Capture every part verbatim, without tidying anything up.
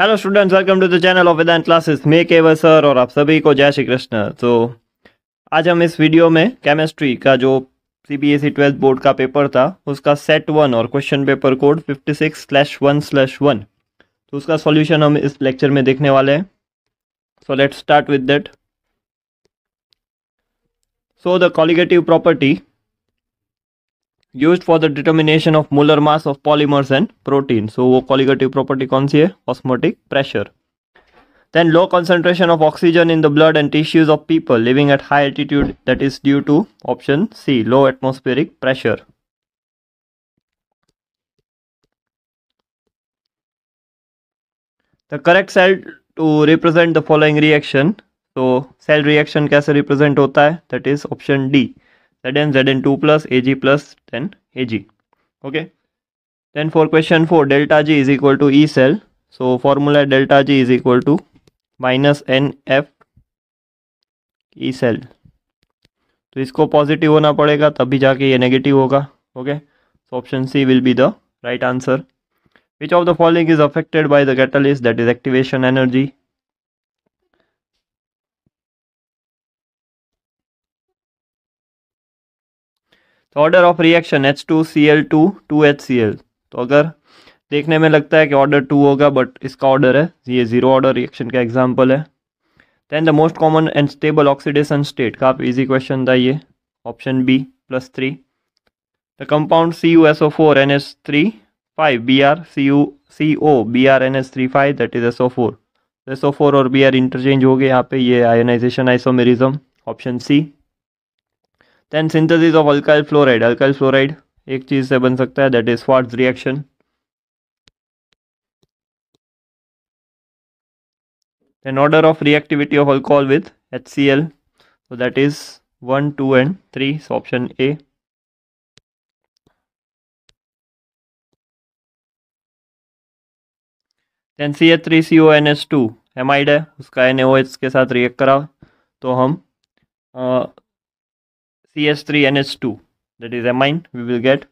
Hello students, welcome to the channel of Vedant classes. मैं केवल sir और आप सभी को जय श्री कृष्ण। तो आज हम इस वीडियो में केमिस्ट्री का जो सीबीएसई ट्वेल्थ बोर्ड का पेपर था उसका सेट वन और question paper code fifty six slash one slash one, तो उसका सॉल्यूशन हम इस लेक्चर में देखने वाले हैं। So let start with that. So the colligative property used for the determination of molar mass of polymers and protein. So वो colligative property कौन सी है? Osmotic pressure. Then low concentration of oxygen in the blood and tissues of people living at high altitude that is due to option C, low atmospheric pressure. The correct cell to represent the following reaction. तो cell reaction कैसे represent होता है? That is option D, Zn, Z n two plus, Ag plus, then Ag. Okay. Then for question four, delta G is equal to E cell. So formula delta G is equal to minus N F E cell. तो इसको positive होना पड़ेगा तभी जाके ये negative होगा। Okay, so option C will be the right answer. Which of the following is affected by the catalyst? That is activation energy. Order of reaction H two C L two two H C L. तो अगर देखने में लगता है कि order two होगा but इसका order है, ये जीरो ऑर्डर रिएक्शन का एग्जांपल है। Then the most common and stable oxidation state का आप इजी क्वेश्चन था ये, option B plus three. The compound C U S O four N S three five B R C U C O B R N S three five that is S O four. S O four और B R interchange हो गए यहाँ पे, ये ionisation isomerism, option C. Then synthesis of alkyl fluoride. Alkyl fluoride एक चीज से बन सकता है, that is Swarts reaction. Then order of reactivity of alcohol with H C L, so that is one two and three, so option A. Then C H three C O N H two amide है, उसका N O H के साथ react करा तो हम आ, C H three N H two, that is amine, we will get.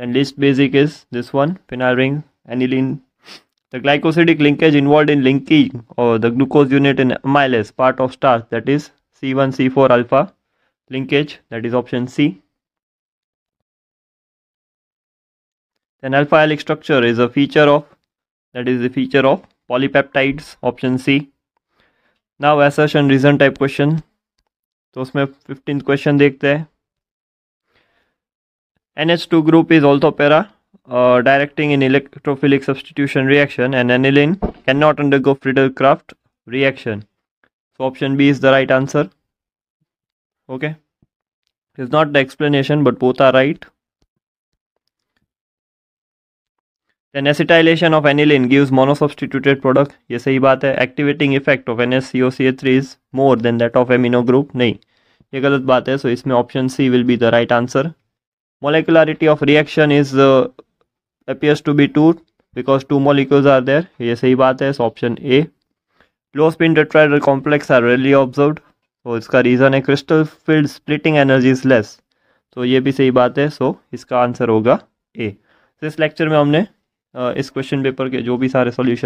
Then least basic is this one, phenyl ring, aniline. The glycosidic linkage involved in linking or the glucose unit in amylase, part of starch, that is C one C four alpha linkage, that is option C. Then alpha helic structure is a feature of, that is the feature of polypeptides, option C. Now assertion reason type question. तो उसमें fifteen question देखते हैं। N H two group is also para uh, directing in electrophilic substitution reaction and aniline cannot undergo Friedel Craft reaction. So option B is the right answer. Okay, it's not the explanation but both are right. Then acetylation of aniline gives monosubstituted product. ये सही बात है। Activating effect of N S C O C H three is more than that of amino group. नहीं, ये गलत बात है। So इसमें option C will be the right answer. Molecularity of reaction is uh, appears to be two because two molecules are there. ये सही बात है। So option A. Low spin tetrahedral complex are rarely observed. So इसका reason है crystal field splitting energy is less. तो ये भी सही बात है। So इसका answer होगा A. So इस lecture में हमने Uh, इस क्वेश्चन पेपर के जो भी सारे सॉल्यूशन